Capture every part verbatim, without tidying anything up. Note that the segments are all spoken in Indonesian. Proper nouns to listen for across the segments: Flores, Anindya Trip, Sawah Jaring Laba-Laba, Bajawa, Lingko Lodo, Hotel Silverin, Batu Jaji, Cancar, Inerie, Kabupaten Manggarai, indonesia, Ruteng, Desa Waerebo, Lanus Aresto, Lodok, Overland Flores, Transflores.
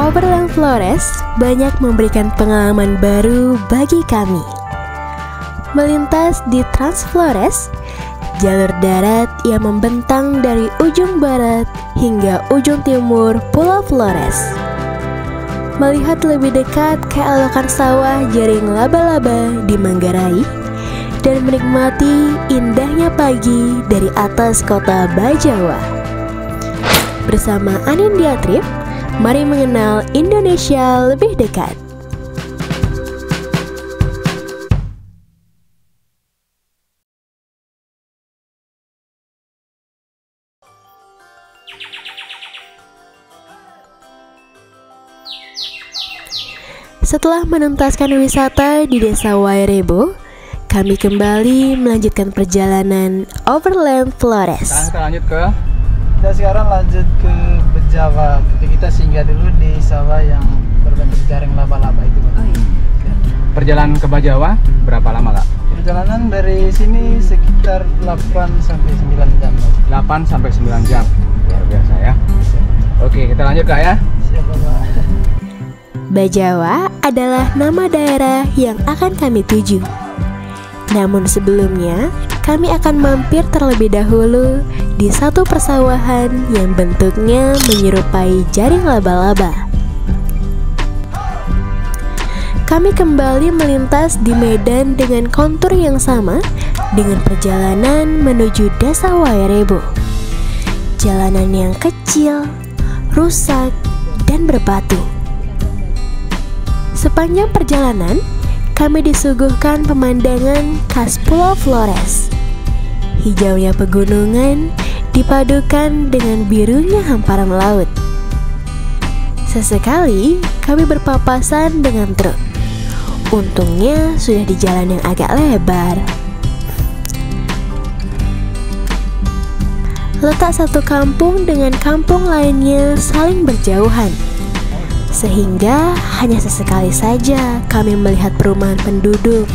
Overland Flores banyak memberikan pengalaman baru bagi kami. Melintas di Transflores, jalur darat yang membentang dari ujung barat hingga ujung timur Pulau Flores. Melihat lebih dekat keelokan sawah jaring laba-laba di Manggarai dan menikmati indahnya pagi dari atas kota Bajawa. Bersama Anindya Trip, mari mengenal Indonesia lebih dekat. Setelah menuntaskan wisata di Desa Waerebo, kami kembali melanjutkan perjalanan Overland Flores. Sekarang kita lanjut ke Kita sekarang lanjut ke Bajawa. Tapi kita singgah dulu di sawah yang berbentuk jaring laba-laba itu. Oh, iya. Perjalanan ke Bajawa berapa lama, Kak? Perjalanan dari sini sekitar delapan sampai sembilan jam. delapan sampai sembilan jam. Luar biasa ya. Oke, kita lanjut, Kak ya. Siap, Pak. Bajawa adalah nama daerah yang akan kami tuju. Namun sebelumnya, kami akan mampir terlebih dahulu di satu persawahan yang bentuknya menyerupai jaring laba-laba. Kami kembali melintas di medan dengan kontur yang sama dengan perjalanan menuju Desa Waerebo. Jalanan yang kecil, rusak, dan berbatu. Sepanjang perjalanan, kami disuguhkan pemandangan khas Pulau Flores. Hijaunya pegunungan dipadukan dengan birunya hamparan laut. Sesekali kami berpapasan dengan truk. Untungnya sudah di jalan yang agak lebar. Letak satu kampung dengan kampung lainnya saling berjauhan, sehingga hanya sesekali saja kami melihat perumahan penduduk.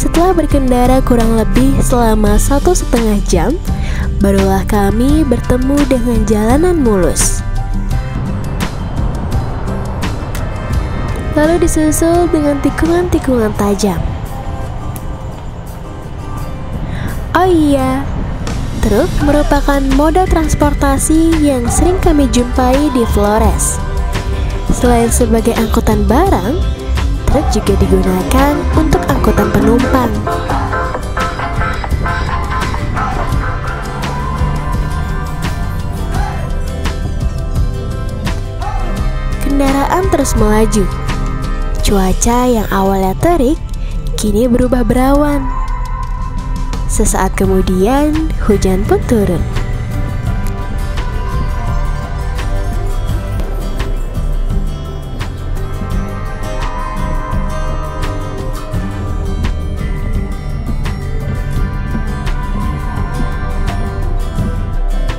Setelah berkendara kurang lebih selama satu setengah jam, barulah kami bertemu dengan jalanan mulus. Lalu disusul dengan tikungan-tikungan tajam. Oh iya, truk merupakan moda transportasi yang sering kami jumpai di Flores. Selain sebagai angkutan barang, truk juga digunakan untuk angkutan penumpang. Kendaraan terus melaju. Cuaca yang awalnya terik, kini berubah berawan. Sesaat kemudian, hujan pun turun.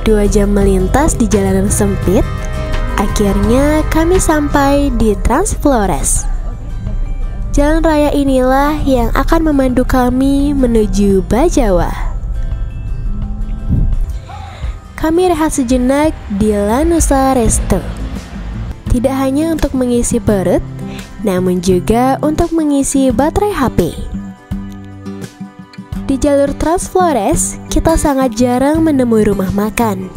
Dua jam melintas di jalanan sempit, akhirnya kami sampai di Transflores. Jalan raya inilah yang akan memandu kami menuju Bajawa. Kami rehat sejenak di Lanus Aresto. Tidak hanya untuk mengisi perut, namun juga untuk mengisi baterai H P. Di jalur Transflores, kita sangat jarang menemui rumah makan.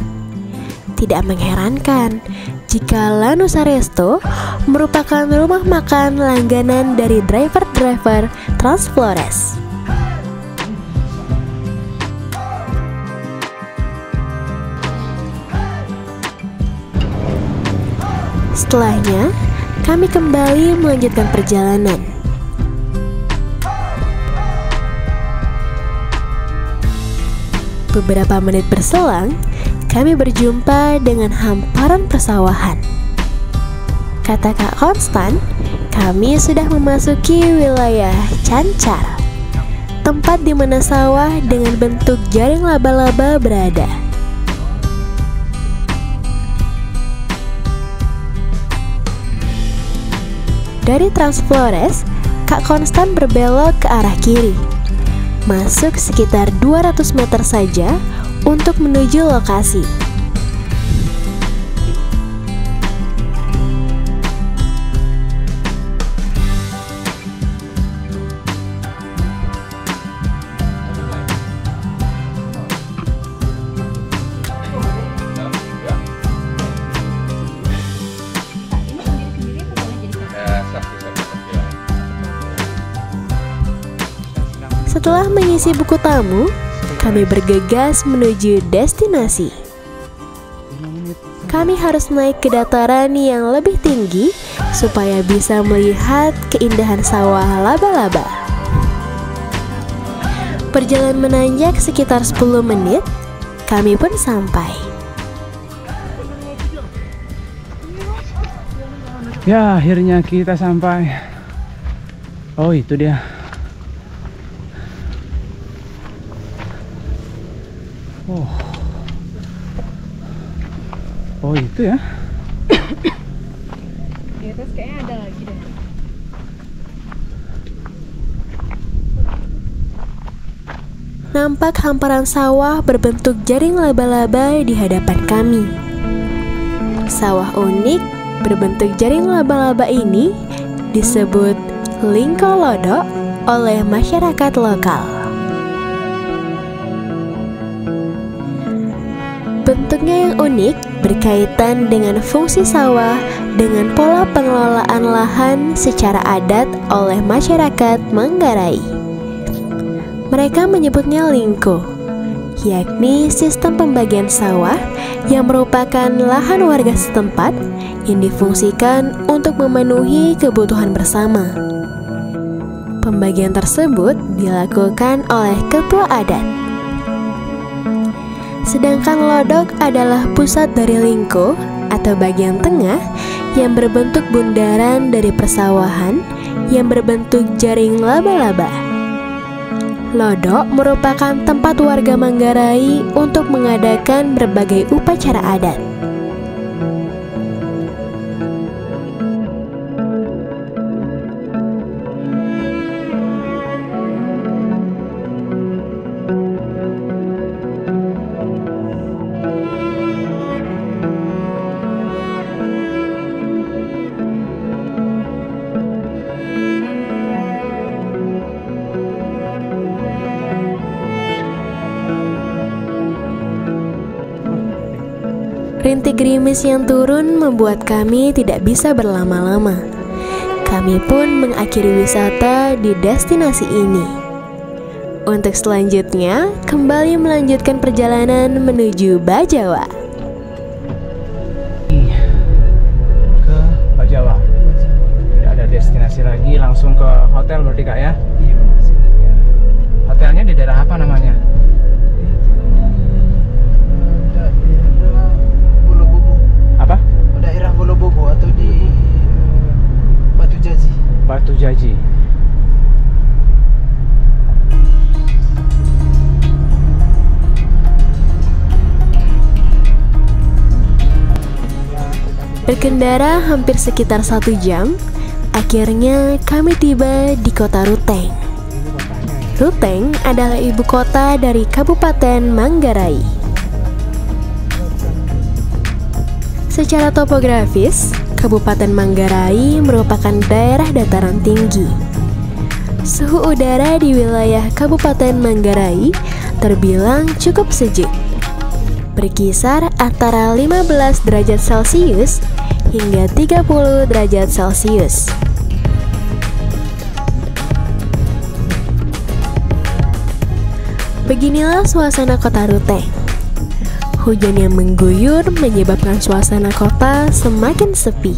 Tidak mengherankan jika Lanus Aresto merupakan rumah makan langganan dari driver-driver Transflores. Setelahnya, kami kembali melanjutkan perjalanan. Beberapa menit berselang, kami berjumpa dengan hamparan persawahan. Kata Kak Konstan, kami sudah memasuki wilayah Cancar, tempat di mana sawah dengan bentuk jaring laba-laba berada. Dari Transflores, Kak Konstan berbelok ke arah kiri, masuk sekitar dua ratus meter saja untuk menuju lokasi. Setelah mengisi buku tamu, kami bergegas menuju destinasi. Kami harus naik ke dataran yang lebih tinggi supaya bisa melihat keindahan sawah laba-laba. Perjalanan menanjak sekitar sepuluh menit, kami pun sampai. Ya, akhirnya kita sampai. Oh, itu dia. Oh, oh itu ya. Di atas kayaknya ada lagi deh. Nampak hamparan sawah berbentuk jaring laba-laba di hadapan kami. Sawah unik berbentuk jaring laba-laba ini disebut Lingko Lodo oleh masyarakat lokal. Bentuknya yang unik berkaitan dengan fungsi sawah dengan pola pengelolaan lahan secara adat oleh masyarakat Manggarai. Mereka menyebutnya lingko, yakni sistem pembagian sawah yang merupakan lahan warga setempat yang difungsikan untuk memenuhi kebutuhan bersama. Pembagian tersebut dilakukan oleh ketua adat. Sedangkan lodok adalah pusat dari lingko atau bagian tengah yang berbentuk bundaran dari persawahan yang berbentuk jaring laba-laba. Lodok merupakan tempat warga Manggarai untuk mengadakan berbagai upacara adat. Rintik gerimis yang turun membuat kami tidak bisa berlama-lama. Kami pun mengakhiri wisata di destinasi ini. Untuk selanjutnya, kembali melanjutkan perjalanan menuju Bajawa. Ke Bajawa. Tidak ada destinasi lagi, langsung ke hotel berarti Kak ya? Iya. Hotelnya di daerah apa namanya? Batu Jaji. Berkendara hampir sekitar satu jam, akhirnya kami tiba di kota Ruteng. Ruteng adalah ibu kota dari Kabupaten Manggarai. Secara topografis, Kabupaten Manggarai merupakan daerah dataran tinggi. Suhu udara di wilayah Kabupaten Manggarai terbilang cukup sejuk, berkisar antara lima belas derajat Celcius hingga tiga puluh derajat Celcius. Beginilah suasana kota Ruteng. Hujan yang mengguyur menyebabkan suasana kota semakin sepi.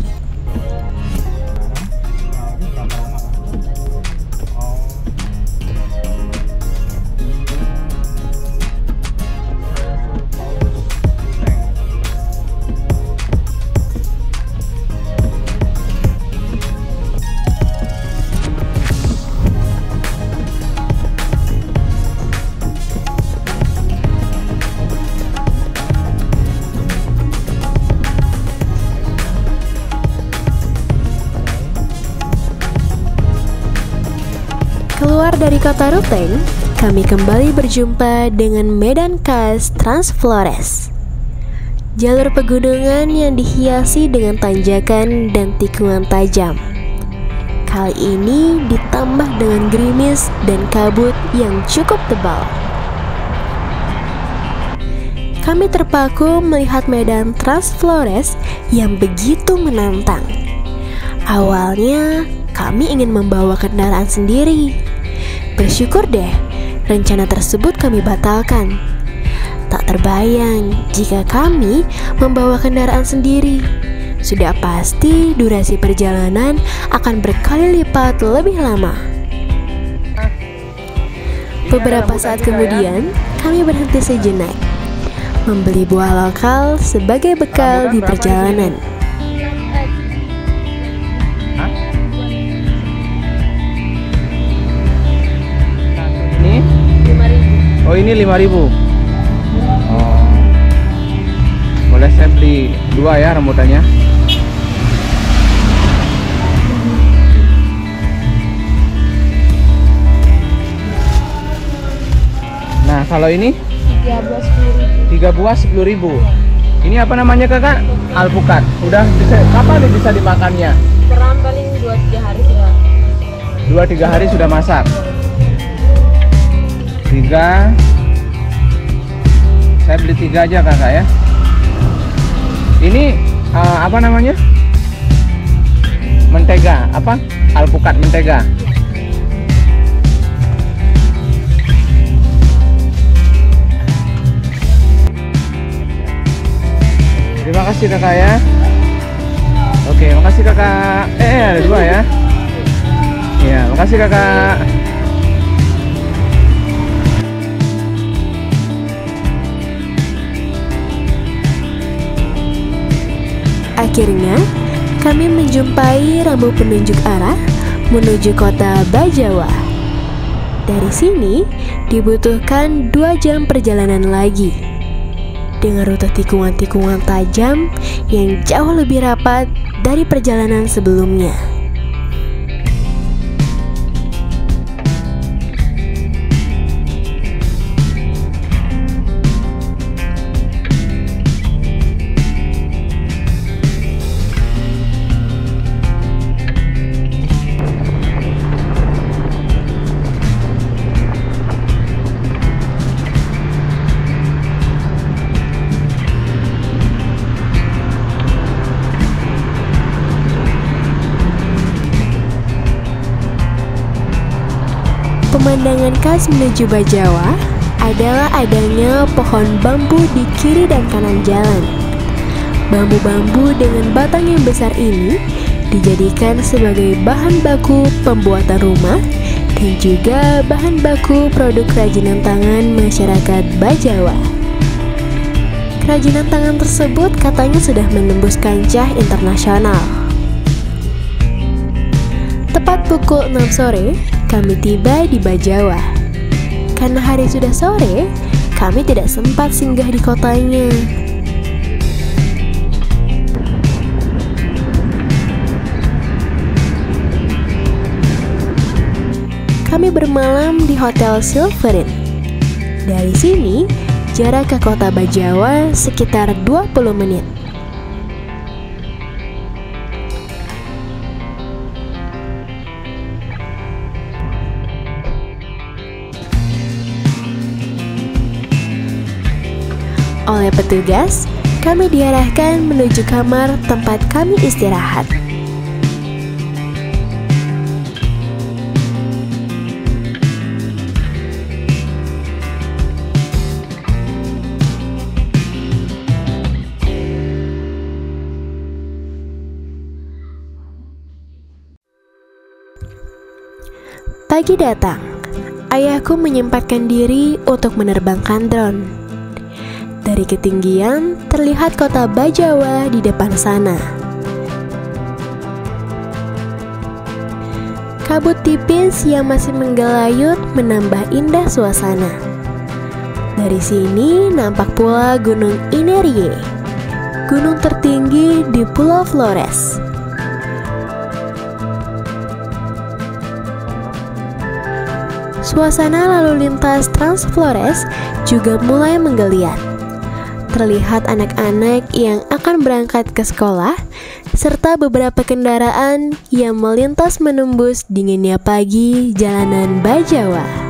di kota Ruteng, kami kembali berjumpa dengan medan khas Transflores. Jalur pegunungan yang dihiasi dengan tanjakan dan tikungan tajam. Kali ini ditambah dengan gerimis dan kabut yang cukup tebal. Kami terpaku melihat medan Transflores yang begitu menantang. Awalnya kami ingin membawa kendaraan sendiri. Bersyukur deh, rencana tersebut kami batalkan. Tak terbayang jika kami membawa kendaraan sendiri, sudah pasti durasi perjalanan akan berkali lipat lebih lama. Beberapa saat kemudian, kami berhenti sejenak, membeli buah lokal sebagai bekal di perjalanan. Oh, ini lima ribu. Oh. Boleh saya beli dua ya rambutannya? Nah, kalau ini tiga buah sepuluh ribu. Ini apa namanya, Kakak? Alpukat. Udah bisa, kapan nih bisa dimakannya? Kurang paling dua tiga hari sudah. dua tiga hari sudah masak. Tiga, saya beli tiga aja kakak ya. Ini uh, apa namanya? Mentega, apa? Alpukat mentega. Terima kasih kakak ya. Oke, makasih kakak. Eh, ada dua ya. Iya, makasih kakak. Akhirnya, kami menjumpai rambu penunjuk arah menuju kota Bajawa. Dari sini, dibutuhkan dua jam perjalanan lagi. Dengan rute tikungan-tikungan tajam yang jauh lebih rapat dari perjalanan sebelumnya. Pemandangan khas menuju Bajawa adalah adanya pohon bambu di kiri dan kanan jalan. Bambu-bambu dengan batang yang besar ini dijadikan sebagai bahan baku pembuatan rumah dan juga bahan baku produk kerajinan tangan masyarakat Bajawa. Kerajinan tangan tersebut katanya sudah menembus kancah internasional. Tepat pukul enam sore, kami tiba di Bajawa. Karena hari sudah sore, kami tidak sempat singgah di kotanya. Kami bermalam di Hotel Silverin. Dari sini, jarak ke kota Bajawa sekitar dua puluh menit. Oleh petugas, kami diarahkan menuju kamar tempat kami istirahat. Pagi datang, ayahku menyempatkan diri untuk menerbangkan drone. Dari ketinggian, terlihat kota Bajawa di depan sana. Kabut tipis yang masih menggelayut menambah indah suasana. Dari sini nampak pula Gunung Inerie, gunung tertinggi di Pulau Flores. Suasana lalu lintas Transflores juga mulai menggeliat. Terlihat anak-anak yang akan berangkat ke sekolah, serta beberapa kendaraan yang melintas menembus dinginnya pagi jalanan Bajawa.